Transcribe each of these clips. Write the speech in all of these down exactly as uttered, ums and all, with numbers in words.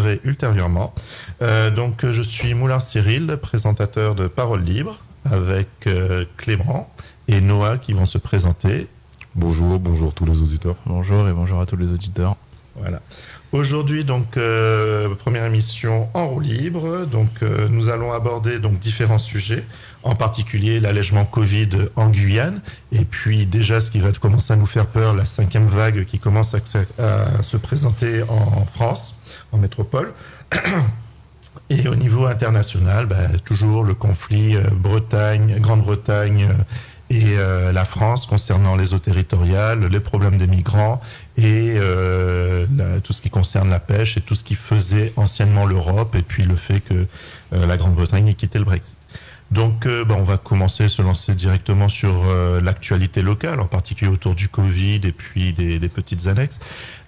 ferai ultérieurement. Euh, donc, je suis Moulard Cyril, présentateur de Paroles Libres, avec euh, Clément et Noah qui vont se présenter. Bonjour, bonjour tous les auditeurs. Bonjour et bonjour à tous les auditeurs. Voilà. Aujourd'hui, donc, euh, première émission en roue libre. Donc, euh, nous allons aborder donc, différents sujets, en particulier l'allègement Covid en Guyane, et puis déjà ce qui va commencer à nous faire peur, la cinquième vague qui commence à, à se présenter en France, en métropole. Et au niveau international, bah, toujours le conflit euh, Bretagne, Grande-Bretagne euh, et euh, la France concernant les eaux territoriales, les problèmes des migrants et euh, la, tout ce qui concerne la pêche et tout ce qui faisait anciennement l'Europe et puis le fait que euh, la Grande-Bretagne ait quitté le Brexit. Donc euh, bah, on va commencer à se lancer directement sur euh, l'actualité locale, en particulier autour du Covid et puis des, des petites annexes.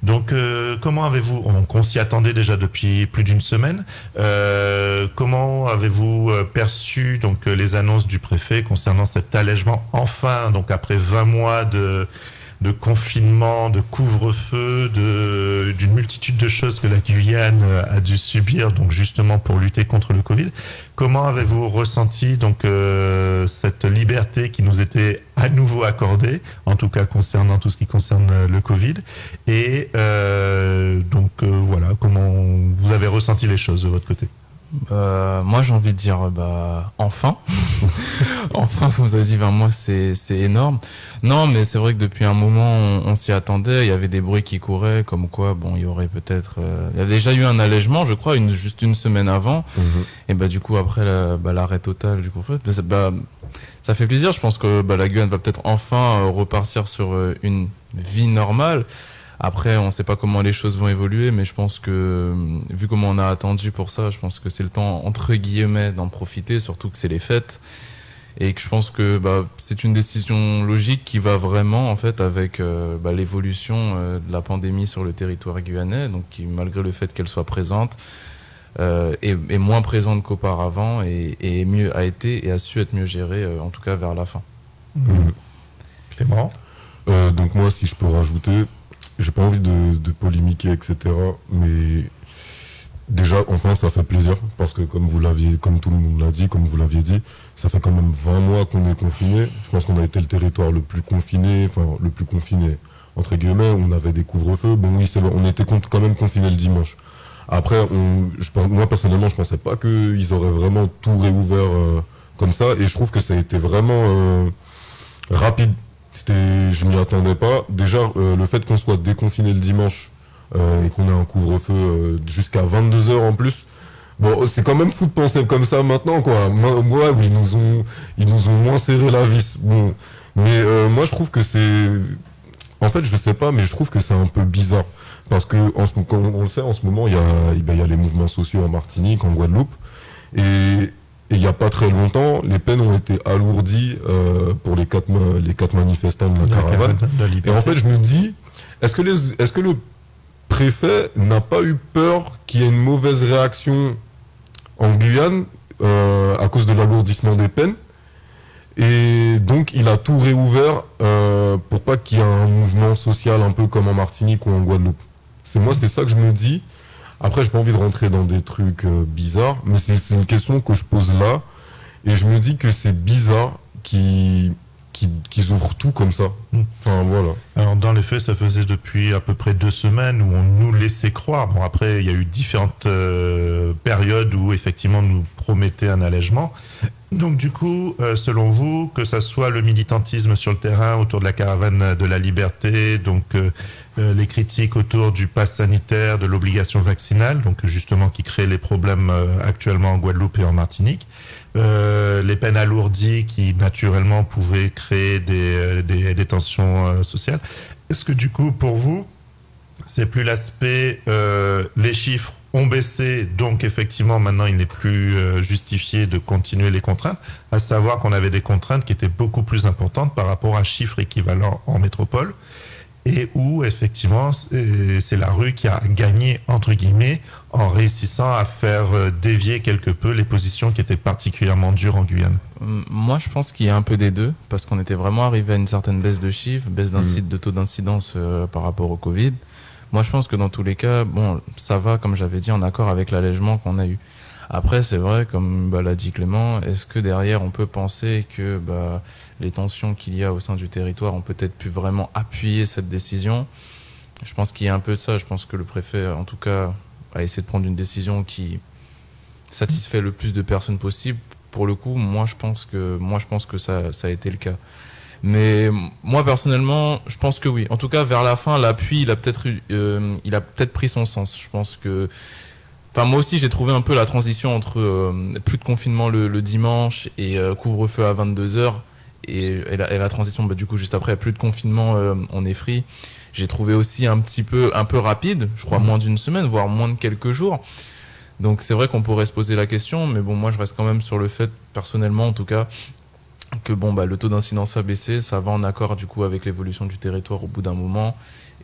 Donc euh, comment avez-vous, on, on s'y attendait déjà depuis plus d'une semaine, euh, comment avez-vous euh, perçu donc, les annonces du préfet concernant cet allègement enfin, donc après vingt mois de, de confinement, de couvre-feu, de, d'une multitude de choses que la Guyane a dû subir donc justement pour lutter contre le Covid? Comment avez-vous ressenti donc, euh, cette liberté qui nous était à nouveau accordée, en tout cas concernant tout ce qui concerne le Covid? Et euh, donc euh, voilà, comment vous avez ressenti les choses de votre côté? Euh, moi j'ai envie de dire bah enfin enfin vous avez dit vingt mois, c'est c'est énorme. Non mais c'est vrai que depuis un moment on, on s'y attendait, il y avait des bruits qui couraient comme quoi bon il y aurait peut-être euh, il y a déjà eu un allègement je crois une juste une semaine avant. Mmh. Et bah du coup après la, bah, l'arrêt total du couvre-feu, bah, bah ça fait plaisir, je pense que bah la Guyane va peut-être enfin euh, repartir sur euh, une vie normale. Après, on ne sait pas comment les choses vont évoluer, mais je pense que, vu comment on a attendu pour ça, je pense que c'est le temps, entre guillemets, d'en profiter, surtout que c'est les fêtes. Et que je pense que bah, c'est une décision logique qui va vraiment, en fait, avec euh, bah, l'évolution euh, de la pandémie sur le territoire guyanais, donc qui, malgré le fait qu'elle soit présente, euh, est, est moins présente qu'auparavant et, et mieux a été et a su être mieux gérée, euh, en tout cas vers la fin. Mmh. Clément euh, Donc moi, si je peux rajouter... J'ai pas envie de, de polémiquer, et cetera. Mais déjà, enfin, ça fait plaisir parce que comme vous l'aviez, comme tout le monde l'a dit, comme vous l'aviez dit, ça fait quand même vingt mois qu'on est confiné. Je pense qu'on a été le territoire le plus confiné, enfin le plus confiné entre guillemets. On avait des couvre-feux. Bon, oui, c'est, on était quand même confiné le dimanche. Après, on, je, moi personnellement, je pensais pas qu'ils auraient vraiment tout réouvert euh, comme ça. Et je trouve que ça a été vraiment euh, rapide. C'était, je m'y attendais pas. Déjà, euh, le fait qu'on soit déconfiné le dimanche euh, et qu'on ait un couvre-feu euh, jusqu'à vingt-deux heures en plus, bon, c'est quand même fou de penser comme ça maintenant, quoi. Moi, moi ils nous ont, ils nous ont moins serré la vis. Bon, mais euh, moi, je trouve que c'est, en fait, je sais pas, mais je trouve que c'est un peu bizarre parce que, en ce, comme on le sait, en ce moment, il y a, ben, il y a les mouvements sociaux en Martinique, en Guadeloupe, et Et il n'y a pas très longtemps, les peines ont été alourdies euh, pour les quatre, ma- les quatre manifestants de la, la caravane. caravane de Et en fait, je me dis, est-ce que, les, est-ce que le préfet n'a pas eu peur qu'il y ait une mauvaise réaction en Guyane euh, à cause de l'alourdissement des peines? Et donc, il a tout réouvert euh, pour pas qu'il y ait un mouvement social un peu comme en Martinique ou en Guadeloupe. C'est moi, c'est ça que je me dis. Après, j'ai pas envie de rentrer dans des trucs euh, bizarres, mais c'est, c'est une question que je pose là, et je me dis que c'est bizarre qu'ils, qu'ils, qu'ils ouvrent tout comme ça. Enfin, voilà. Alors, dans les faits, ça faisait depuis à peu près deux semaines où on nous laissait croire. Bon, après, il y a eu différentes euh, périodes où, effectivement, on nous promettait un allègement. Donc, du coup, euh, selon vous, que ça soit le militantisme sur le terrain autour de la caravane de la liberté, donc... Euh, les critiques autour du pass sanitaire, de l'obligation vaccinale, donc justement qui crée les problèmes actuellement en Guadeloupe et en Martinique, euh, les peines alourdies qui naturellement pouvaient créer des, des, des tensions sociales. Est-ce que du coup pour vous, c'est plus l'aspect, euh, les chiffres ont baissé, donc effectivement maintenant il n'est plus euh, justifié de continuer les contraintes, à savoir qu'on avait des contraintes qui étaient beaucoup plus importantes par rapport à chiffres équivalents en métropole, et où, effectivement, c'est la rue qui a gagné, entre guillemets, en réussissant à faire dévier quelque peu les positions qui étaient particulièrement dures en Guyane? Moi, je pense qu'il y a un peu des deux, parce qu'on était vraiment arrivé à une certaine baisse de chiffres, baisse d'incide, de taux d'incidence euh, par rapport au Covid. Moi, je pense que dans tous les cas, bon, ça va, comme j'avais dit, en accord avec l'allègement qu'on a eu. Après, c'est vrai, comme bah, l'a dit Clément, est-ce que derrière, on peut penser que bah, les tensions qu'il y a au sein du territoire ont peut-être pu vraiment appuyer cette décision? Je pense qu'il y a un peu de ça. Je pense que le préfet, en tout cas, a essayé de prendre une décision qui satisfait le plus de personnes possible. Pour le coup, moi, je pense que, moi, je pense que ça, ça a été le cas. Mais moi, personnellement, je pense que oui. En tout cas, vers la fin, l'appui, il a peut-être euh, il a peut-être pris son sens. Je pense que... Enfin, moi aussi, j'ai trouvé un peu la transition entre euh, plus de confinement le, le dimanche et euh, couvre-feu à vingt-deux heures. Et, et, la, et la transition, bah, du coup, juste après, plus de confinement, euh, on est free. J'ai trouvé aussi un petit peu, un peu rapide, je crois, moins d'une semaine, voire moins de quelques jours. Donc c'est vrai qu'on pourrait se poser la question, mais bon, moi je reste quand même sur le fait, personnellement en tout cas, que bon, bah, le taux d'incidence a baissé, ça va en accord du coup avec l'évolution du territoire au bout d'un moment.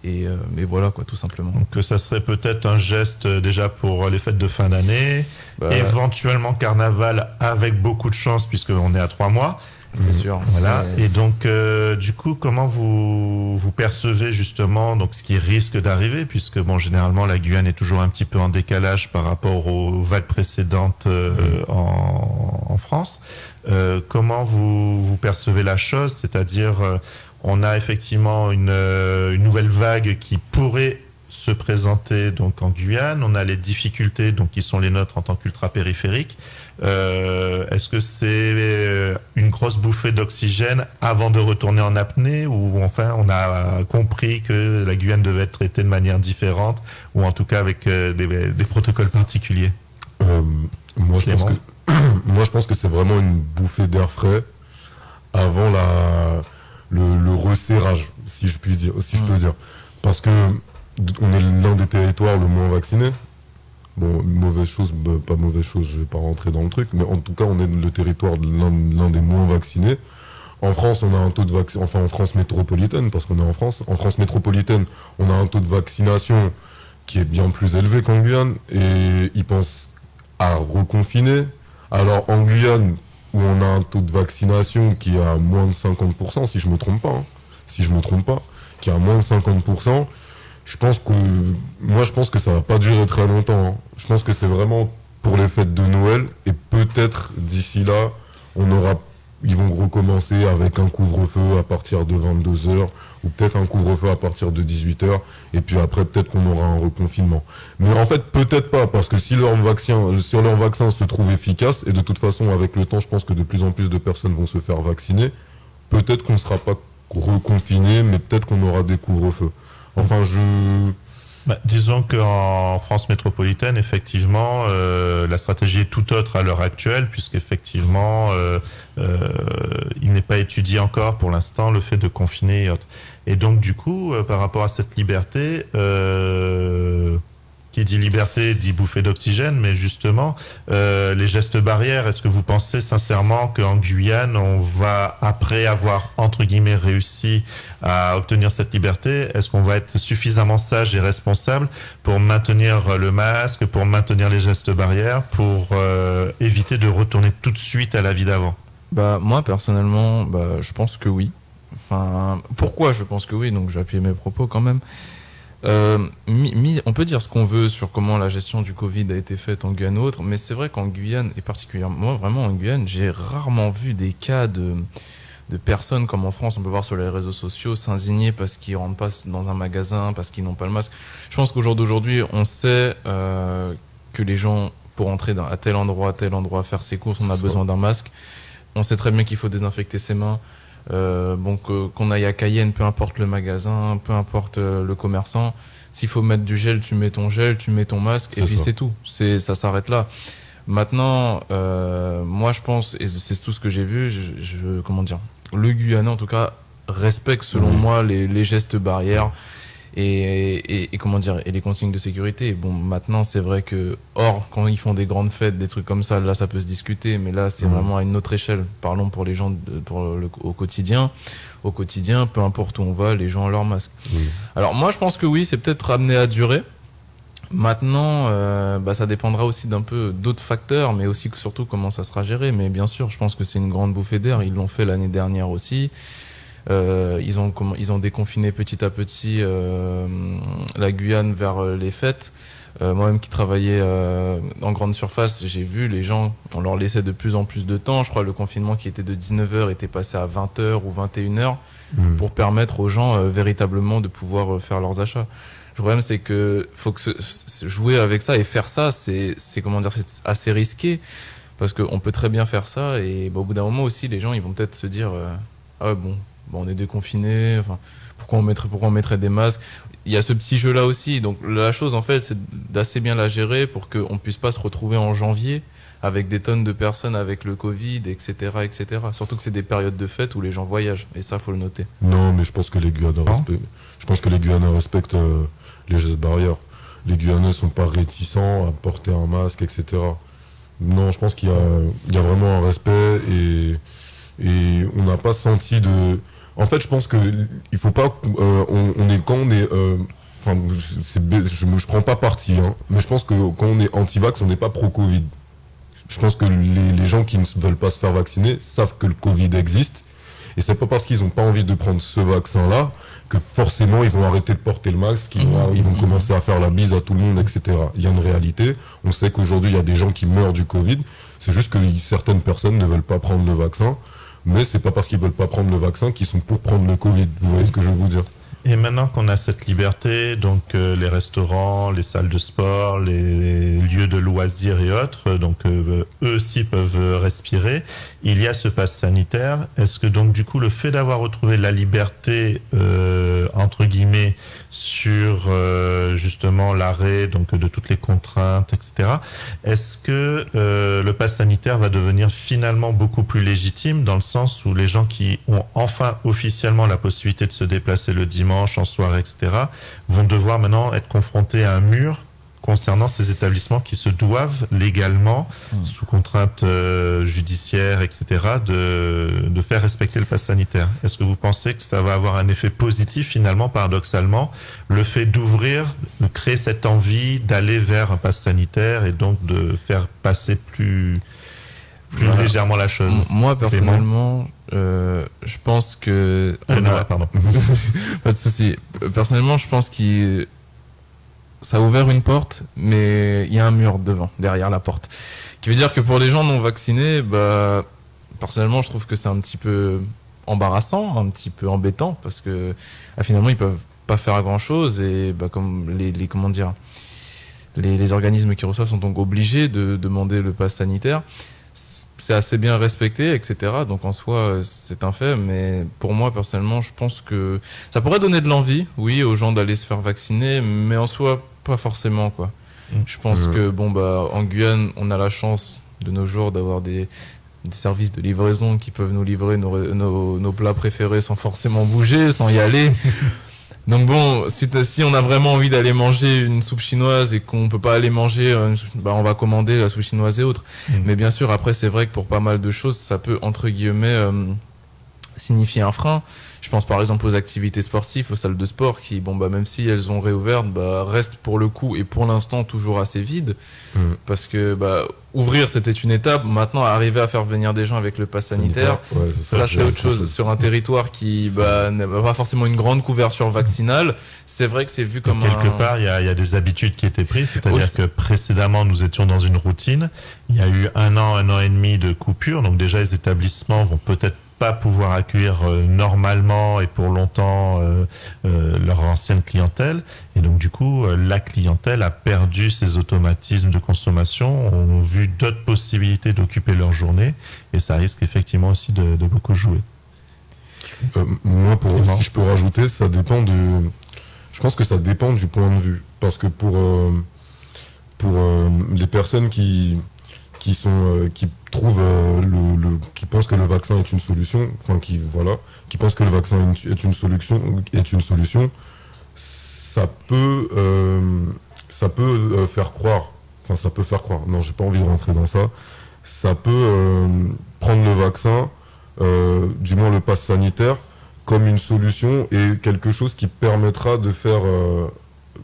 Et, euh, et voilà, quoi, tout simplement. Donc, que ça serait peut-être un geste euh, déjà pour les fêtes de fin d'année, bah, éventuellement carnaval avec beaucoup de chance, puisqu'on est à trois mois. C'est sûr. Voilà. Et donc, euh, du coup, comment vous, vous percevez justement donc, ce qui risque d'arriver, puisque bon, généralement, la Guyane est toujours un petit peu en décalage par rapport aux vagues précédentes euh, mmh. en, en France. Euh, comment vous, vous percevez la chose? C'est-à-dire, euh, on a effectivement une, euh, une nouvelle vague qui pourrait se présenter donc, en Guyane. On a les difficultés donc, qui sont les nôtres en tant qu'ultra-périphériques. Euh, est-ce que c'est une grosse bouffée d'oxygène avant de retourner en apnée, ou enfin on a compris que la Guyane devait être traitée de manière différente, ou en tout cas avec euh, des, des protocoles particuliers? euh, moi, je pense que, moi je pense que c'est vraiment une bouffée d'air frais avant la, le, le resserrage, si je puis dire, si je peux dire, parce que on est l'un des territoires le moins vaccinés. Bon, mauvaise chose, bah, pas mauvaise chose, je ne vais pas rentrer dans le truc, mais en tout cas, on est le territoire de l'un, l'un des moins vaccinés. En France, on a un taux de vac... enfin en France métropolitaine, parce qu'on est en France, en France métropolitaine, on a un taux de vaccination qui est bien plus élevé qu'en Guyane, et ils pensent à reconfiner. Alors en Guyane, où on a un taux de vaccination qui est à moins de cinquante pour cent, si je ne me trompe pas, hein, si je me trompe pas, qui est à moins de cinquante pour cent, Je pense que, moi, je pense que ça va pas durer très longtemps. Je pense que c'est vraiment pour les fêtes de Noël, et peut-être d'ici là, on aura, ils vont recommencer avec un couvre-feu à partir de vingt-deux heures, ou peut-être un couvre-feu à partir de dix-huit heures, et puis après, peut-être qu'on aura un reconfinement. Mais en fait, peut-être pas, parce que si leur vaccin, si leur vaccin se trouve efficace, et de toute façon, avec le temps, je pense que de plus en plus de personnes vont se faire vacciner, peut-être qu'on ne sera pas reconfiné, mais peut-être qu'on aura des couvre-feux. Enfin, je... Bah, disons qu'en France métropolitaine, effectivement, euh, la stratégie est tout autre à l'heure actuelle, puisqu'effectivement, euh, euh, il n'est pas étudié encore pour l'instant le fait de confiner et autres. Et donc, du coup, euh, par rapport à cette liberté, euh, qui dit liberté dit bouffée d'oxygène, mais justement, euh, les gestes barrières, est-ce que vous pensez sincèrement qu'en Guyane, on va, après avoir, entre guillemets, réussi à obtenir cette liberté, est-ce qu'on va être suffisamment sage et responsable pour maintenir le masque, pour maintenir les gestes barrières, pour euh, éviter de retourner tout de suite à la vie d'avant? Bah, moi, personnellement, bah, je pense que oui. Enfin, pourquoi je pense que oui? Donc, j'appuie mes propos quand même. Euh, mi, mi, on peut dire ce qu'on veut sur comment la gestion du Covid a été faite en Guyane ou autre, mais c'est vrai qu'en Guyane, et particulièrement, moi vraiment en Guyane, j'ai rarement vu des cas de... de personnes comme en France, on peut voir sur les réseaux sociaux s'indigner parce qu'ils ne rentrent pas dans un magasin, parce qu'ils n'ont pas le masque. Je pense qu'au jour d'aujourd'hui, on sait euh, que les gens, pour entrer dans, à tel endroit, à tel endroit, faire ses courses, on a besoin d'un masque. On sait très bien qu'il faut désinfecter ses mains. Euh, bon, que, qu'on aille à Cayenne, peu importe le magasin, peu importe euh, le commerçant, s'il faut mettre du gel, tu mets ton gel, tu mets ton masque, c'est et puis ça. C'est tout. C'est, ça s'arrête là. Maintenant, euh, moi je pense, et c'est tout ce que j'ai vu, je, je, comment dire, le Guyanais en tout cas respecte selon mmh. moi les, les gestes barrières et, et, et comment dire et les consignes de sécurité. Bon, maintenant c'est vrai que or quand ils font des grandes fêtes, des trucs comme ça, là ça peut se discuter, mais là c'est mmh. vraiment à une autre échelle. Parlons pour les gens de, pour le, au quotidien, au quotidien, peu importe où on va, les gens ont leur masque. Mmh. Alors moi je pense que oui, c'est peut-être amené à durer. Maintenant, euh, bah, ça dépendra aussi d'un peu d'autres facteurs, mais aussi surtout comment ça sera géré. Mais bien sûr, je pense que c'est une grande bouffée d'air. Ils l'ont fait l'année dernière aussi. Euh, ils ont, ils ont déconfiné petit à petit euh, la Guyane vers les fêtes. Euh, moi-même qui travaillais euh, en grande surface, j'ai vu les gens, on leur laissait de plus en plus de temps. Je crois le confinement qui était de dix-neuf heures était passé à vingt heures ou vingt-et-une heures mmh. pour permettre aux gens euh, véritablement de pouvoir euh, faire leurs achats. Le problème, c'est que faut que se, jouer avec ça et faire ça, c'est, c'est comment dire, c'est assez risqué parce qu'on peut très bien faire ça et bah, au bout d'un moment aussi, les gens ils vont peut-être se dire euh, ah ouais, bon, bon, on est déconfinés, enfin, pourquoi on mettrait, pourquoi on mettrait des masques. Il y a ce petit jeu là aussi, donc la chose en fait c'est d'assez bien la gérer pour qu'on puisse pas se retrouver en janvier avec des tonnes de personnes avec le Covid, et cetera, et cetera. Surtout que c'est des périodes de fête où les gens voyagent, et ça faut le noter. Non, mais je pense que les Guyanais respectent, je pense que les Guyanais respectent euh, les gestes barrières. Les Guyanais sont pas réticents à porter un masque, et cetera. Non, je pense qu'il y a, il y a vraiment un respect et et on n'a pas senti de. En fait, je pense que il faut pas. Euh, on, on est quand on est. Euh, enfin, c'est, je ne prends pas parti, hein, mais je pense que quand on est anti-vax, on n'est pas pro-Covid. Je pense que les, les gens qui ne veulent pas se faire vacciner savent que le Covid existe. Et c'est pas parce qu'ils n'ont pas envie de prendre ce vaccin-là que forcément ils vont arrêter de porter le masque, qu'ils vont, ils vont commencer à faire la bise à tout le monde, et cetera. Il y a une réalité. On sait qu'aujourd'hui, il y a des gens qui meurent du Covid. C'est juste que certaines personnes ne veulent pas prendre le vaccin. Mais c'est pas parce qu'ils veulent pas prendre le vaccin qu'ils sont pour prendre le Covid. Vous voyez ce que je veux vous dire ? Et maintenant qu'on a cette liberté, donc euh, les restaurants, les salles de sport, les lieux de loisirs et autres, donc euh, eux aussi peuvent respirer. Il y a ce pass sanitaire. Est-ce que donc du coup le fait d'avoir retrouvé la liberté euh, entre guillemets sur euh, justement l'arrêt donc de toutes les contraintes, et cetera. Est-ce que euh, le pass sanitaire va devenir finalement beaucoup plus légitime dans le sens où les gens qui ont enfin officiellement la possibilité de se déplacer le dimanche en soirée, et cetera, vont devoir maintenant être confrontés à un mur concernant ces établissements qui se doivent légalement, mmh. sous contrainte euh, judiciaire, et cetera, de, de faire respecter le pass sanitaire. Est-ce que vous pensez que ça va avoir un effet positif, finalement, paradoxalement, le fait d'ouvrir, de créer cette envie d'aller vers un pass sanitaire et donc de faire passer plus, plus voilà. légèrement la chose? Moi, personnellement... Euh, je pense que ah, non, a... pardon. Pas de souci. Personnellement, je pense que ça a ouvert une porte, mais il y a un mur devant, derrière la porte, qui veut dire que pour les gens non vaccinés, bah personnellement, je trouve que c'est un petit peu embarrassant, un petit peu embêtant, parce que ah, finalement, ils peuvent pas faire grand chose et bah comme les, les comment dire, les, les organismes qui reçoivent sont donc obligés de demander le pass sanitaire. C'est assez bien respecté, et cetera. Donc en soi, c'est un fait. Mais pour moi, personnellement, je pense que ça pourrait donner de l'envie, oui, aux gens d'aller se faire vacciner, mais en soi, pas forcément, quoi. Mmh. Je pense mmh. que, bon, bah, en Guyane, on a la chance de nos jours d'avoir des, des services de livraison qui peuvent nous livrer nos, nos, nos plats préférés sans forcément bouger, sans y aller. Donc bon, si, si on a vraiment envie d'aller manger une soupe chinoise et qu'on peut pas aller manger, une, bah on va commander la soupe chinoise et autres. Mmh. Mais bien sûr, après, c'est vrai que pour pas mal de choses, ça peut, entre guillemets, euh, signifier un frein. Je pense par exemple aux activités sportives, aux salles de sport qui, bon, bah, même si elles ont réouvert, bah, restent pour le coup et pour l'instant toujours assez vides. Mmh. Parce que bah, ouvrir, c'était une étape. Maintenant, arriver à faire venir des gens avec le pass sanitaire, sanitaire. Ouais, ça, ça c'est autre chose. Ça. Sur un territoire qui bah, n'a pas forcément une grande couverture vaccinale, c'est vrai que c'est vu comme et quelque un... part, il y, y a des habitudes qui étaient prises. C'est-à-dire Aussi... que précédemment, nous étions dans une routine. Il y a eu un an, un an et demi de coupure. Donc déjà, les établissements vont peut-être pas pouvoir accueillir euh, normalement et pour longtemps euh, euh, leur ancienne clientèle. Et donc, du coup, euh, la clientèle a perdu ses automatismes de consommation, ont vu d'autres possibilités d'occuper leur journée et ça risque effectivement aussi de, de beaucoup jouer. Euh, moi, pour eux, si je peux rajouter, ça dépend de... Je pense que ça dépend du point de vue. Parce que pour, euh, pour euh, les personnes qui... qui sont euh, qui trouvent euh, le, le qui pensent que le vaccin est une solution, enfin qui voilà qui pensent que le vaccin est une solution est une solution ça peut euh, ça peut euh, faire croire enfin ça peut faire croire non j'ai pas envie de rentrer dans ça ça peut euh, prendre le vaccin euh, du moins le pass sanitaire comme une solution et quelque chose qui permettra de faire euh,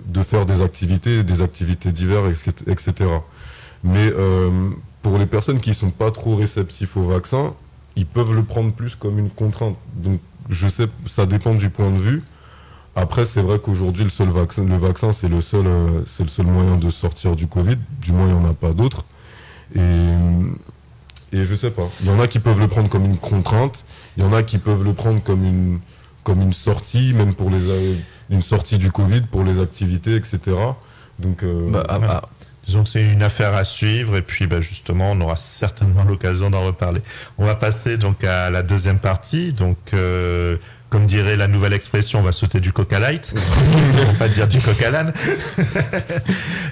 de faire des activités des activités diverses, etc. Mais euh, pour les personnes qui sont pas trop réceptifs au vaccin, ils peuvent le prendre plus comme une contrainte. Donc je sais, ça dépend du point de vue. Après, c'est vrai qu'aujourd'hui, le seul vaccin, le vaccin, c'est le seul, c'est le seul moyen de sortir du Covid. Du moins, il n'y en a pas d'autre. Et, et je sais pas. Il y en a qui peuvent le prendre comme une contrainte. Il y en a qui peuvent le prendre comme une, comme une sortie, même pour les, une sortie du Covid pour les activités, et cetera. Donc, euh, bah, ouais. bah, disons que c'est une affaire à suivre. Et puis, bah, justement, on aura certainement l'occasion d'en reparler. On va passer donc à la deuxième partie. Donc euh, comme dirait la nouvelle expression, on va sauter du coq à light, on va pas dire du coq à l'âne.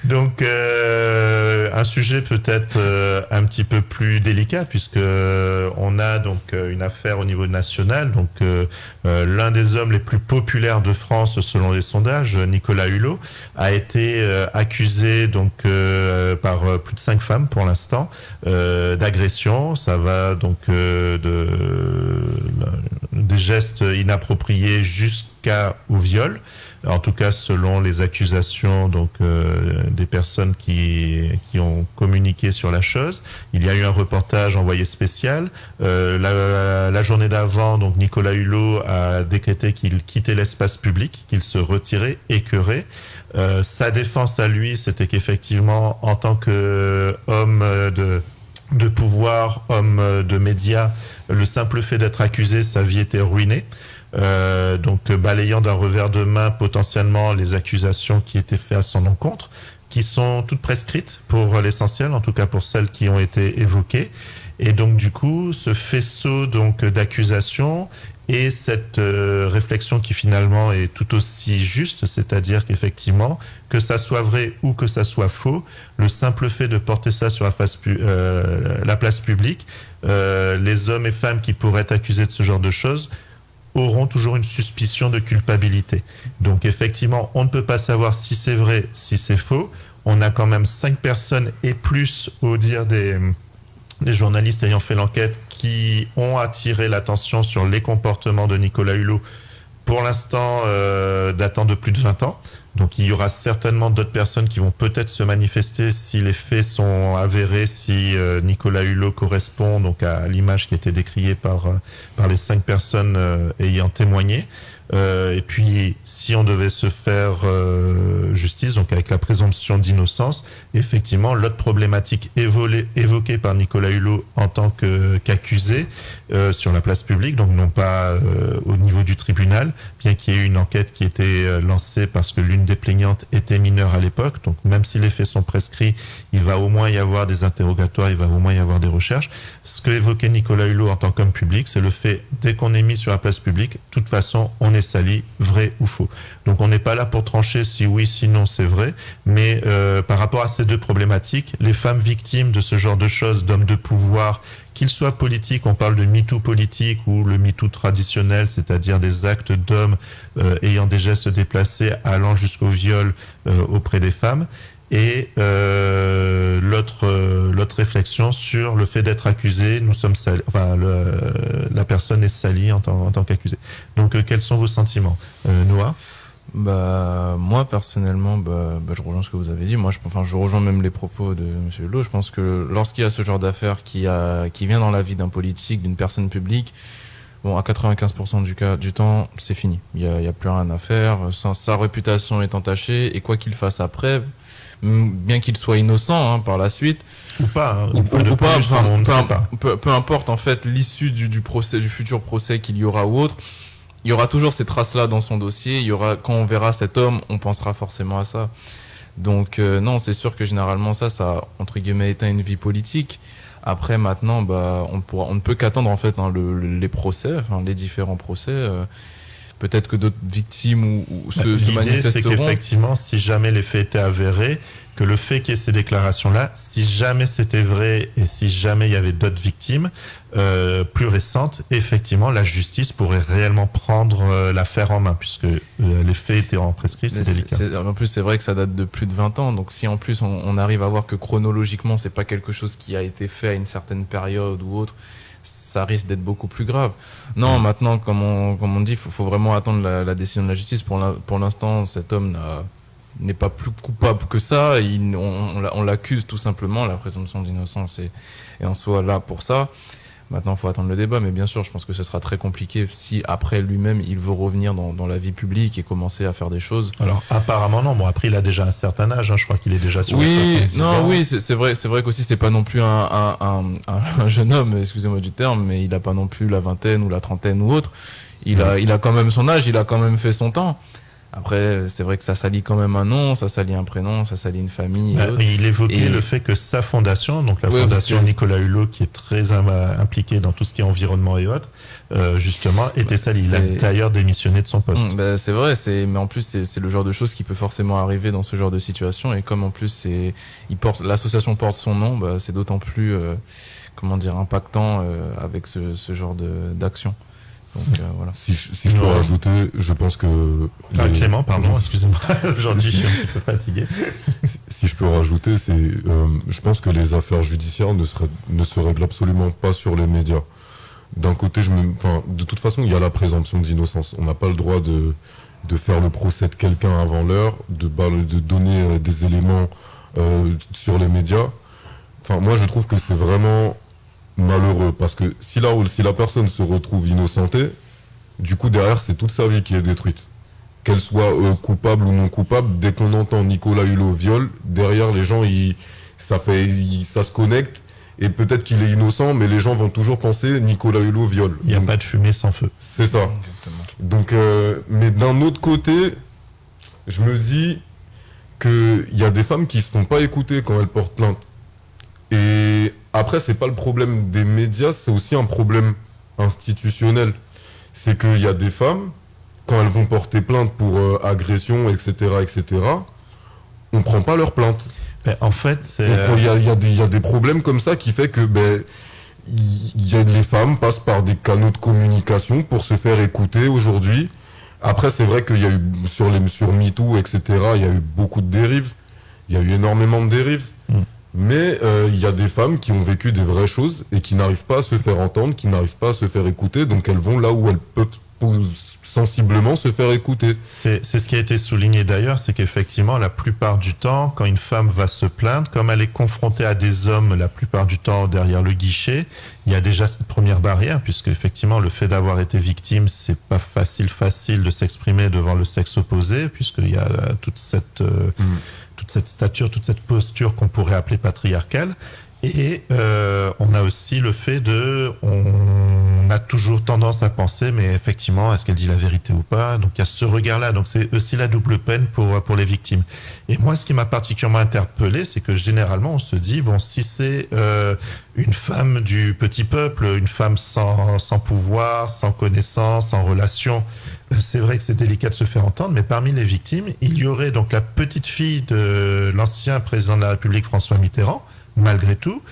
Donc, euh, un sujet peut-être euh, un petit peu plus délicat, puisque on a donc une affaire au niveau national. Donc, euh, euh, l'un des hommes les plus populaires de France, selon les sondages, Nicolas Hulot, a été euh, accusé donc euh, par euh, plus de cinq femmes pour l'instant euh, d'agression. Ça va donc euh, de des gestes inapproprié jusqu'au viol, en tout cas selon les accusations donc, euh, des personnes qui, qui ont communiqué sur la chose. Il y a eu un reportage envoyé spécial. Euh, la, la journée d'avant, donc Nicolas Hulot a décrété qu'il quittait l'espace public, qu'il se retirait, écœuré. Euh, sa défense à lui, c'était qu'effectivement, en tant qu'homme de... de pouvoir, homme de médias, le simple fait d'être accusé, sa vie était ruinée. Euh, donc balayant d'un revers de main potentiellement les accusations qui étaient faites à son encontre, qui sont toutes prescrites pour l'essentiel, en tout cas pour celles qui ont été évoquées. Et donc du coup, ce faisceau donc d'accusations et cette euh, réflexion qui finalement est tout aussi juste, c'est-à-dire qu'effectivement, que ça soit vrai ou que ça soit faux, le simple fait de porter ça sur la, face pu- euh, la place publique, euh, les hommes et femmes qui pourraient être accusés de ce genre de choses auront toujours une suspicion de culpabilité. Donc effectivement, on ne peut pas savoir si c'est vrai, si c'est faux. On a quand même cinq personnes et plus, au dire des... des journalistes ayant fait l'enquête, qui ont attiré l'attention sur les comportements de Nicolas Hulot, pour l'instant euh, datant de plus de vingt ans. Donc il y aura certainement d'autres personnes qui vont peut-être se manifester si les faits sont avérés, si euh, Nicolas Hulot correspond donc à l'image qui était décriée par, par les cinq personnes euh, ayant témoigné. Euh, et puis si on devait se faire euh, justice, donc avec la présomption d'innocence, effectivement l'autre problématique évolée, évoquée par Nicolas Hulot en tant que, qu'accusé euh, sur la place publique, donc non pas euh, au niveau du tribunal, bien qu'il y ait eu une enquête qui était euh, lancée parce que l'une des plaignantes était mineure à l'époque, donc même si les faits sont prescrits, il va au moins y avoir des interrogatoires, il va au moins y avoir des recherches. Ce que évoquait Nicolas Hulot en tant qu'homme public, c'est le fait, dès qu'on est mis sur la place publique, de toute façon on est sali, vrai ou faux. Donc on n'est pas là pour trancher si oui, si non, c'est vrai, mais euh, par rapport à ces deux problématiques, les femmes victimes de ce genre de choses, d'hommes de pouvoir, qu'ils soient politiques, on parle de MeToo politique ou le MeToo traditionnel, c'est-à-dire des actes d'hommes euh, ayant des gestes déplacés, allant jusqu'au viol euh, auprès des femmes, et euh, l'autre, euh, l'autre réflexion sur le fait d'être accusé, nous sommes sali, enfin, le, la personne est salie en tant, en tant qu'accusé. Donc euh, quels sont vos sentiments, euh, Noah? Bah, moi personnellement, bah, bah, je rejoins ce que vous avez dit. Moi, je, enfin, je rejoins même les propos de M. Hulot. Je pense que lorsqu'il y a ce genre d'affaires qui, a, qui vient dans la vie d'un politique, d'une personne publique, bon, à quatre-vingt-quinze pour cent du, cas, du temps, c'est fini. Il n'y a, a plus rien à faire. Sa, sa réputation est entachée et quoi qu'il fasse après, bien qu'il soit innocent hein, par la suite ou pas, ou, ou, ou, ou pas, plus, enfin, on peu, pas. Peu, peu importe en fait l'issue du, du procès, du futur procès qu'il y aura ou autre, il y aura toujours ces traces là dans son dossier. Il y aura, quand on verra cet homme, on pensera forcément à ça. Donc euh, non, c'est sûr que généralement ça, ça entre guillemets éteint une vie politique. Après maintenant, bah on pourra, on ne peut qu'attendre en fait hein, le, le, les procès, enfin les différents procès. Euh, Peut-être que d'autres victimes ou, ou se, L'idée, se manifesteront. C'est qu'effectivement, si jamais les faits étaient avérés, que le fait qu'il y ait ces déclarations-là, si jamais c'était vrai et si jamais il y avait d'autres victimes euh, plus récentes, effectivement, la justice pourrait réellement prendre euh, l'affaire en main, puisque euh, les faits étaient en prescrits, c'est Mais délicat. C'est, c'est, en plus, c'est vrai que ça date de plus de vingt ans, donc si en plus on, on arrive à voir que chronologiquement, c'est pas quelque chose qui a été fait à une certaine période ou autre, ça risque d'être beaucoup plus grave. Non, maintenant, comme on, comme on dit, il faut, faut vraiment attendre la, la décision de la justice. Pour, la, pour l'instant, cet homme n'a, n'est pas plus coupable que ça. Il, on on l'accuse tout simplement, la présomption d'innocence est, est en soi là pour ça. Maintenant, il faut attendre le débat, mais bien sûr, je pense que ce sera très compliqué si après lui-même, il veut revenir dans, dans la vie publique et commencer à faire des choses. Alors, apparemment, non. Bon, après, il a déjà un certain âge, hein. Je crois qu'il est déjà sur oui, les soixante-dix non, ans. Oui, c'est vrai, c'est vrai qu'aussi, c'est pas non plus un, un, un, un jeune homme, excusez-moi du terme, mais il n'a pas non plus la vingtaine ou la trentaine ou autre. Il, mmh. a, il a quand même son âge, il a quand même fait son temps. Après, c'est vrai que ça salit quand même un nom, ça salit un prénom, ça salit une famille. Et ah, il évoquait et... le fait que sa fondation, donc la ouais, fondation Nicolas Hulot, qui est très impliquée dans tout ce qui est environnement et autres, euh, justement, était bah, salie. Il a d'ailleurs démissionné de son poste. Mmh, bah, c'est vrai, c'est... mais en plus, c'est, c'est le genre de chose qui peut forcément arriver dans ce genre de situation. Et comme en plus, c'est... Il porte... l'association porte son nom, bah, c'est d'autant plus euh, comment dire, impactant euh, avec ce, ce genre de, d'action. Donc, euh, voilà. Si, je, si je peux ouais. rajouter, je pense que... Les... Ah, Clément, pardon, excusez-moi, aujourd'hui je suis un petit peu fatigué. Si, si je peux rajouter, c'est, euh, je pense que les affaires judiciaires ne, seraient, ne se règlent absolument pas sur les médias. D'un côté, je me, enfin, de toute façon, il y a la présomption d'innocence. On n'a pas le droit de, de faire le procès de quelqu'un avant l'heure, de, de donner des éléments euh, sur les médias. Enfin, moi, je trouve que c'est vraiment... malheureux, parce que si la, si la personne se retrouve innocentée, du coup derrière c'est toute sa vie qui est détruite. Qu'elle soit euh, coupable ou non coupable, dès qu'on entend Nicolas Hulot viol, derrière les gens, ils, ça, fait, ils, ça se connecte, et peut-être qu'il est innocent, mais les gens vont toujours penser Nicolas Hulot viol. Il n'y a donc, pas de fumée sans feu. C'est ça. Exactement. Donc, euh, mais d'un autre côté, je me dis qu'il y a des femmes qui ne se font pas écouter quand elles portent plainte. Et après, c'est pas le problème des médias, c'est aussi un problème institutionnel. C'est qu'il y a des femmes, quand elles vont porter plainte pour euh, agression, et cetera, et cetera, on prend pas leur plainte. Ben, en fait, c'est... Donc, il y a, y a des, y a des problèmes comme ça qui fait que ben, y, y a, les femmes passent par des canaux de communication pour se faire écouter aujourd'hui. Après, c'est vrai qu'il y a eu, sur, les, sur MeToo, et cetera, il y a eu beaucoup de dérives. Il y a eu énormément de dérives. Mm. Mais il euh, y a des femmes qui ont vécu des vraies choses et qui n'arrivent pas à se faire entendre, qui n'arrivent pas à se faire écouter, donc elles vont là où elles peuvent sensiblement se faire écouter. C'est, c'est ce qui a été souligné d'ailleurs, c'est qu'effectivement, la plupart du temps, quand une femme va se plaindre, comme elle est confrontée à des hommes, la plupart du temps derrière le guichet, il y a déjà cette première barrière, puisque effectivement, le fait d'avoir été victime, c'est pas facile, facile de s'exprimer devant le sexe opposé, puisqu'il y a toute cette... Euh, mmh. toute cette stature, toute cette posture qu'on pourrait appeler patriarcale. Et euh, on a aussi le fait de... On a toujours tendance à penser, mais effectivement, est-ce qu'elle dit la vérité ou pas? Donc il y a ce regard-là. Donc c'est aussi la double peine pour, pour les victimes. Et moi, ce qui m'a particulièrement interpellé, c'est que généralement, on se dit, bon, si c'est euh, une femme du petit peuple, une femme sans, sans pouvoir, sans connaissance, sans relation... C'est vrai que c'est délicat de se faire entendre, mais parmi les victimes, il y aurait donc la petite fille de l'ancien président de la République, François Mitterrand, malgré tout.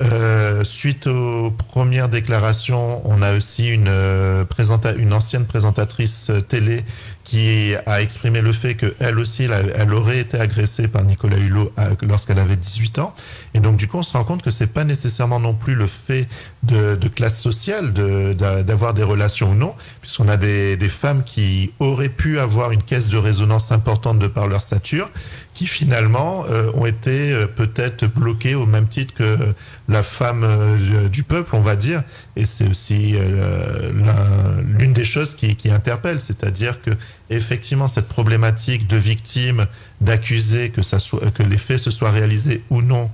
Euh, suite aux premières déclarations, on a aussi une, euh, présenta- une ancienne présentatrice télé qui a exprimé le fait qu'elle aussi, elle, elle aurait été agressée par Nicolas Hulot à, lorsqu'elle avait dix-huit ans. Et donc, du coup, on se rend compte que ce n'est pas nécessairement non plus le fait de, de classe sociale, de, de, d'avoir des relations ou non, puisqu'on a des, des femmes qui auraient pu avoir une caisse de résonance importante de par leur stature, qui finalement euh, ont été euh, peut-être bloquées au même titre que euh, la femme euh, du peuple, on va dire. Et c'est aussi euh, l'un, l'une des choses qui, qui interpelle, c'est-à-dire que effectivement cette problématique de victime, d'accusé, que ça soit, que les faits se soient réalisés ou non,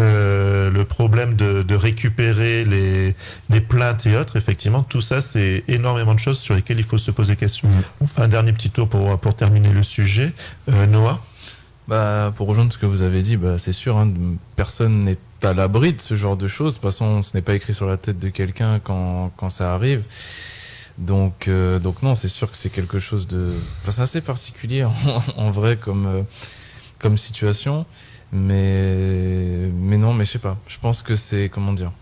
euh, le problème de, de récupérer les, les plaintes et autres, effectivement tout ça c'est énormément de choses sur lesquelles il faut se poser question. On fait un dernier petit tour pour, pour terminer le sujet. euh, Noah? Bah, pour rejoindre ce que vous avez dit, bah, c'est sûr, hein, personne n'est à l'abri de ce genre de choses. De toute façon, ce n'est pas écrit sur la tête de quelqu'un quand, quand ça arrive. Donc, euh, donc non, c'est sûr que c'est quelque chose de... Enfin, c'est assez particulier en, en vrai comme, euh, comme situation. Mais, mais non, mais je sais pas. Je pense que c'est... Comment dire ?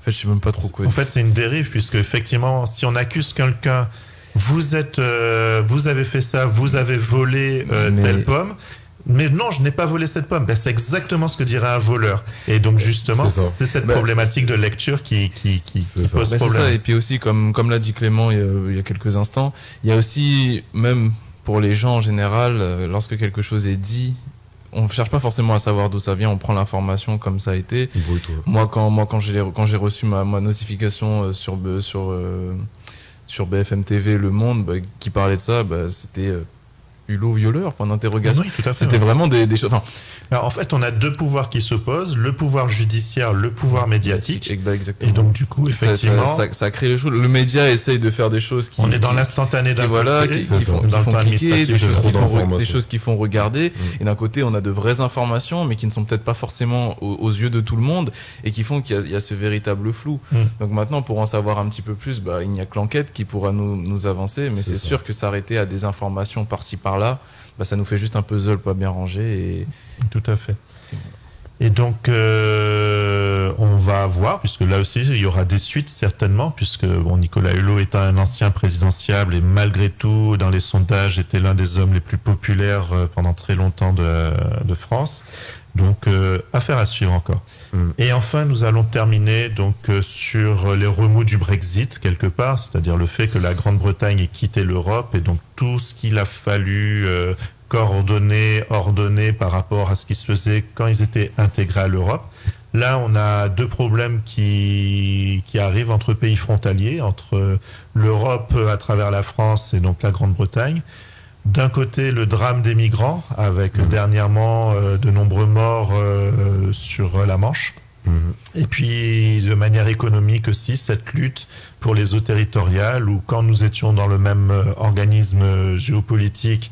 En fait, je sais même pas trop quoi... En fait, c'est une dérive, puisque effectivement, si on accuse quelqu'un... Vous êtes, euh, vous avez fait ça, vous avez volé euh, mais... telle pomme, mais non, je n'ai pas volé cette pomme. Ben, c'est exactement ce que dirait un voleur. Et donc justement, c'est, c'est cette ben... problématique de lecture qui, qui, qui, qui pose ben, problème. C'est ça. Et puis aussi, comme, comme l'a dit Clément il y, a, il y a quelques instants, il y a aussi, même pour les gens en général, lorsque quelque chose est dit, on cherche pas forcément à savoir d'où ça vient, on prend l'information comme ça a été. Bon, moi quand moi quand j'ai quand j'ai reçu ma, ma notification sur sur euh, sur B F M T V Le Monde, bah, qui parlait de ça, bah, c'était euh, Hulot violeur, point d'interrogation. Oui, c'était oui. vraiment des, des choses. Enfin, alors, en fait, on a deux pouvoirs qui s'opposent, le pouvoir judiciaire, le pouvoir médiatique. Exactement. Et donc, du coup, effectivement. Ça, ça, ça, ça crée les choses. Le média essaye de faire des choses qui. On est dans l'instantané d'un voilà, qui, qui font, qui font cliquer, des choses qui font, des choses qui font regarder. Mmh. Et d'un côté, on a de vraies informations, mais qui ne sont peut-être pas forcément aux, aux yeux de tout le monde et qui font qu'il y a, il y a ce véritable flou. Mmh. Donc, maintenant, pour en savoir un petit peu plus, bah, il n'y a que l'enquête qui pourra nous, nous avancer, mais c'est sûr que s'arrêter à des informations par-ci, par là, bah ça nous fait juste un puzzle pas bien rangé. Et... Tout à fait. Et donc, euh, on va voir, puisque là aussi, il y aura des suites certainement, puisque bon, Nicolas Hulot est un ancien présidentiable et malgré tout, dans les sondages, était l'un des hommes les plus populaires pendant très longtemps de, de France. Donc, euh, affaire à suivre encore. Mm. Et enfin, nous allons terminer donc, euh, sur les remous du Brexit, quelque part, c'est-à-dire le fait que la Grande-Bretagne ait quitté l'Europe et donc tout ce qu'il a fallu euh, coordonner, ordonner par rapport à ce qui se faisait quand ils étaient intégrés à l'Europe. Là, on a deux problèmes qui, qui arrivent entre pays frontaliers, entre l'Europe à travers la France et donc la Grande-Bretagne. D'un côté, le drame des migrants, avec mmh. dernièrement euh, de nombreux morts euh, sur euh, la Manche. Mmh. Et puis, de manière économique aussi, cette lutte pour les eaux territoriales, où quand nous étions dans le même euh, organisme géopolitique,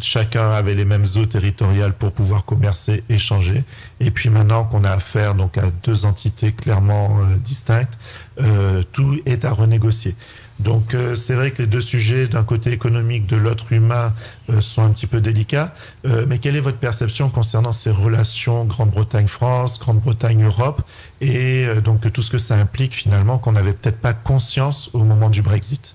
chacun avait les mêmes eaux territoriales pour pouvoir commercer, échanger. Et puis maintenant qu'on a affaire donc, à deux entités clairement euh, distinctes, euh, tout est à renégocier. Donc euh, c'est vrai que les deux sujets, d'un côté économique, de l'autre humain, euh, sont un petit peu délicats. Euh, mais quelle est votre perception concernant ces relations Grande-Bretagne-France, Grande-Bretagne-Europe et euh, donc tout ce que ça implique finalement qu'on n'avait peut-être pas conscience au moment du Brexit?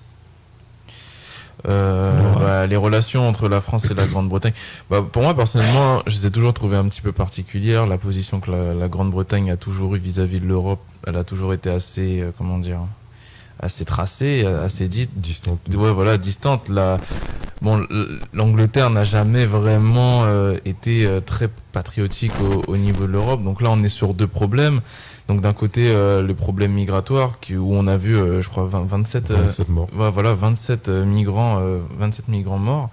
Euh, ouais. bah, les relations entre la France et la Grande-Bretagne, bah, pour moi personnellement je les ai toujours trouvées un petit peu particulières. La position que la, la Grande-Bretagne a toujours eue vis-à-vis de l'Europe, elle a toujours été assez, euh, comment dire, assez tracée, assez dite, distante. Ouais, voilà, distante. La, bon, l'Angleterre n'a jamais vraiment euh, été euh, très patriotique au, au niveau de l'Europe. Donc là, on est sur deux problèmes. Donc d'un côté, euh, le problème migratoire, qui, où on a vu, euh, je crois, vingt, vingt-sept, vingt-sept euh, morts. Ouais, voilà, vingt-sept euh, migrants, euh, vingt-sept migrants morts.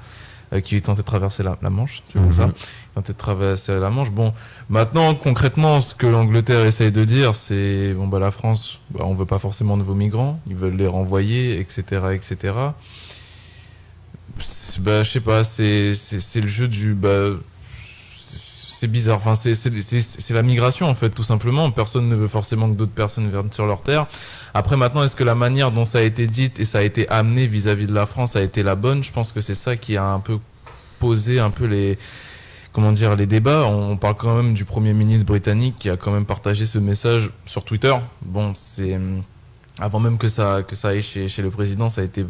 Qui tentait de traverser la, la Manche, c'est pour mmh. ça. Tentait de traverser la Manche. Bon, maintenant concrètement, ce que l'Angleterre essaye de dire, c'est bon bah la France, bah, on veut pas forcément de vos migrants, ils veulent les renvoyer, et cetera, et cetera. Bah je sais pas, c'est c'est c'est le jeu du bah c'est bizarre. Enfin c'est c'est c'est c'est la migration en fait tout simplement. Personne ne veut forcément que d'autres personnes viennent sur leur terre. Après maintenant, est-ce que la manière dont ça a été dite et ça a été amené vis-à-vis de la France a été la bonne? Je pense que c'est ça qui a un peu posé un peu les comment dire les débats. On parle quand même du Premier ministre britannique qui a quand même partagé ce message sur Twitter. Bon, c'est avant même que ça que ça aille chez chez le président, ça a été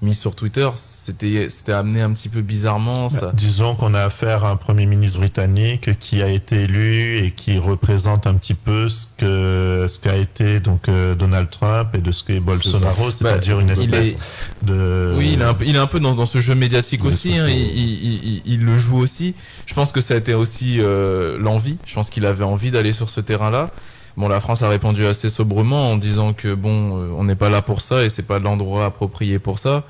mis sur Twitter, c'était c'était amené un petit peu bizarrement. Ça. Disons qu'on a affaire à un Premier ministre britannique qui a été élu et qui représente un petit peu ce que ce qu'a été donc euh, Donald Trump et de ce qu'est Bolsonaro, c'est-à-dire bah, une espèce est... de. Oui, il est un peu, il est un peu dans dans ce jeu médiatique il aussi. Hein, il, il, il, il le joue aussi. Je pense que ça a été aussi euh, l'envie. Je pense qu'il avait envie d'aller sur ce terrain-là. Bon, la France a répondu assez sobrement en disant que bon, on n'est pas là pour ça et c'est pas l'endroit approprié pour ça.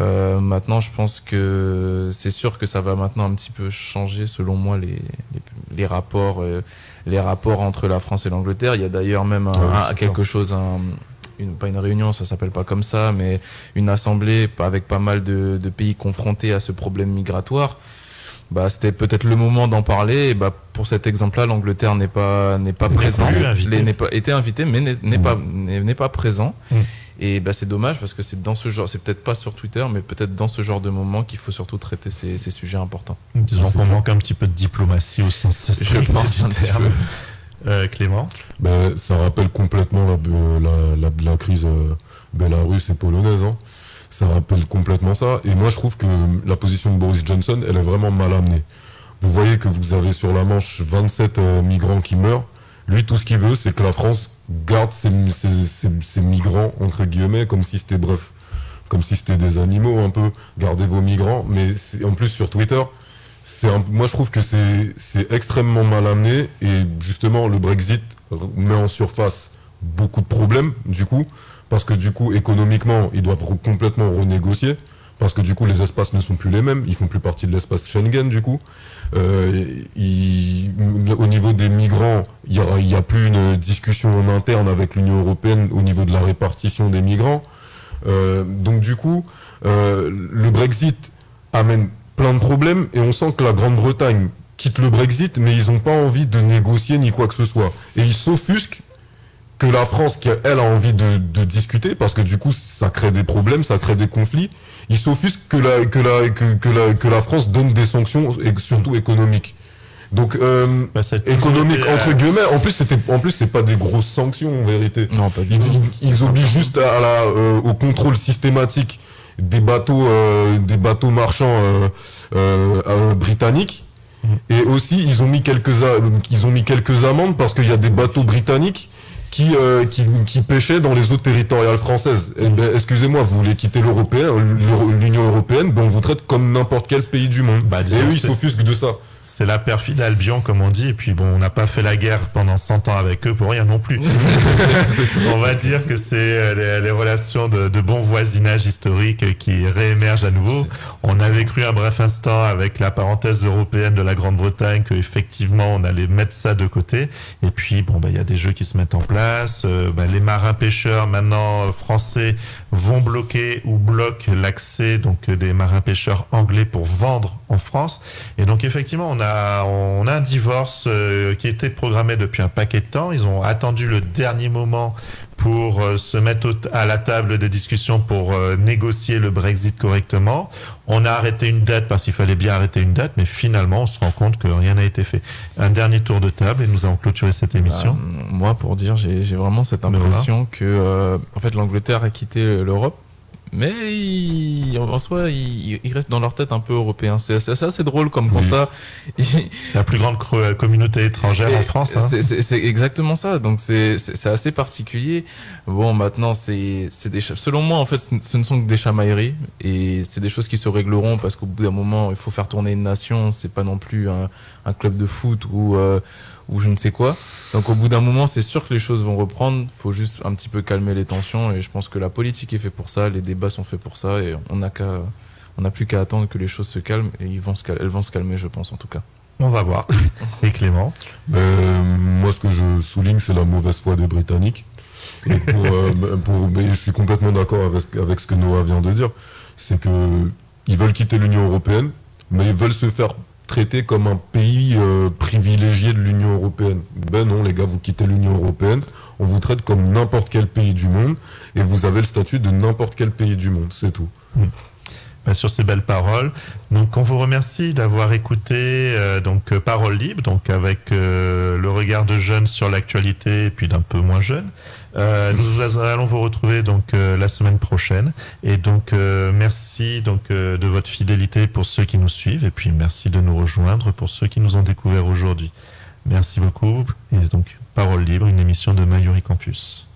Euh, maintenant, je pense que c'est sûr que ça va maintenant un petit peu changer, selon moi, les, les, les rapports, euh, les rapports entre la France et l'Angleterre. Il y a d'ailleurs même un, ah oui, un, quelque chose, un, une, pas une réunion, ça s'appelle pas comme ça, mais une assemblée avec pas mal de, de pays confrontés à ce problème migratoire. Bah, c'était peut-être le moment d'en parler. Et bah, pour cet exemple-là, l'Angleterre n'est pas n'est pas présent, n'est pas été invité, mais n'est mmh. pas n'est pas présent. Mmh. Et bah, c'est dommage parce que c'est dans ce genre, c'est peut-être pas sur Twitter, mais peut-être dans ce genre de moment qu'il faut surtout traiter ces, ces sujets importants. Disons qu'on manque un petit peu de diplomatie au sens strict du terme. Euh, Clément, ben, ça rappelle complètement la la, la, la crise euh, belarusse et polonaise. Hein. Ça rappelle complètement ça. Et moi, je trouve que la position de Boris Johnson, elle est vraiment mal amenée. Vous voyez que vous avez sur la Manche vingt-sept euh, migrants qui meurent. Lui, tout ce qu'il veut, c'est que la France garde ses, ses, ses, ses migrants, entre guillemets, comme si c'était bref. Comme si c'était des animaux, un peu. Gardez vos migrants. Mais en plus, sur Twitter, c'est un, moi je trouve que c'est, c'est extrêmement mal amené, et justement le Brexit met en surface beaucoup de problèmes du coup, parce que du coup économiquement ils doivent re- complètement renégocier, parce que du coup les espaces ne sont plus les mêmes, ils font plus partie de l'espace Schengen du coup. Euh, il, au niveau des migrants, il n'y a, a plus une discussion en interne avec l'Union européenne au niveau de la répartition des migrants. Euh, donc du coup, euh, le Brexit amène plein de problèmes, et on sent que la Grande-Bretagne quitte le Brexit, mais ils n'ont pas envie de négocier ni quoi que ce soit. Et ils s'offusquent que la France, qui elle a envie de, de discuter, parce que du coup ça crée des problèmes, ça crée des conflits, ils s'offusquent que la, que, la, que, que, la, que la France donne des sanctions, et surtout économiques. Donc euh, bah, économique entre euh... guillemets. En plus c'était, en plus c'est pas des grosses sanctions en vérité. Non, pas du tout. Ils, ils obligent juste à la, euh, au contrôle systématique des bateaux, euh, des bateaux marchands euh, euh, euh, britanniques. Et aussi ils ont mis quelques, ils ont mis quelques amendes parce qu'il y a des bateaux britanniques Qui, euh, qui, qui pêchaient dans les eaux territoriales françaises. Eh ben, excusez-moi, vous voulez quitter l'Européen, l'Union européenne, ben on vous traite comme n'importe quel pays du monde. Bah, disons, et eux, ils s'offusquent de ça. C'est la perfide Albion, comme on dit. Et puis, bon, on n'a pas fait la guerre pendant cent ans avec eux pour rien non plus. On va dire que c'est les, les relations de, de bon voisinage historique qui réémergent à nouveau. On avait cru un bref instant avec la parenthèse européenne de la Grande-Bretagne qu'effectivement, on allait mettre ça de côté. Et puis, bon, bah, y a des jeux qui se mettent en place. Euh, bah, les marins-pêcheurs, maintenant, français, vont bloquer ou bloquent l'accès donc, des marins-pêcheurs anglais pour vendre en France. Et donc, effectivement, On a, on a un divorce euh, qui était programmé depuis un paquet de temps. Ils ont attendu le dernier moment pour euh, se mettre au, à la table des discussions pour euh, négocier le Brexit correctement. On a arrêté une date parce qu'il fallait bien arrêter une date, mais finalement, on se rend compte que rien n'a été fait. Un dernier tour de table et nous avons clôturé cette émission. Bah, moi, pour dire, j'ai, j'ai vraiment cette impression que euh, en fait, l'Angleterre a quitté l'Europe. Mais ils, en soi, ils, ils restent dans leur tête un peu européens. C'est, c'est, c'est assez drôle comme constat. Oui. C'est la plus grande cre- communauté étrangère et en France. Hein. C'est, c'est, c'est exactement ça. Donc c'est, c'est, c'est assez particulier. Bon, maintenant, c'est, c'est des, selon moi, en fait, ce ne sont que des chamailleries. Et c'est des choses qui se régleront parce qu'au bout d'un moment, il faut faire tourner une nation. C'est pas non plus un, un club de foot ou euh, ou je ne sais quoi. Donc au bout d'un moment, c'est sûr que les choses vont reprendre. Faut juste un petit peu calmer les tensions. Et je pense que la politique est faite pour ça, les débats sont faits pour ça. Et on n'a qu'à, on n'a plus qu'à attendre que les choses se calment. Et ils vont se cal- elles vont se calmer, je pense en tout cas. On va voir. Et Clément euh, moi, ce que je souligne, c'est la mauvaise foi des Britanniques. Et pour, euh, pour, mais je suis complètement d'accord avec, avec ce que Noah vient de dire. C'est que ils veulent quitter l'Union européenne, mais ils veulent se faire traité comme un pays euh, privilégié de l'Union européenne. Ben non, les gars, vous quittez l'Union européenne, on vous traite comme n'importe quel pays du monde, et vous avez le statut de n'importe quel pays du monde, c'est tout. Mmh. Ben, sur ces belles paroles, donc on vous remercie d'avoir écouté euh, donc euh, Paroles Libres, donc avec euh, le regard de jeunes sur l'actualité, et puis d'un peu moins jeunes. Euh, nous allons vous retrouver donc euh, la semaine prochaine et donc euh, merci donc euh, de votre fidélité pour ceux qui nous suivent et puis merci de nous rejoindre pour ceux qui nous ont découvert aujourd'hui. Merci beaucoup et donc Paroles Libres, une émission de Mayouri Campus.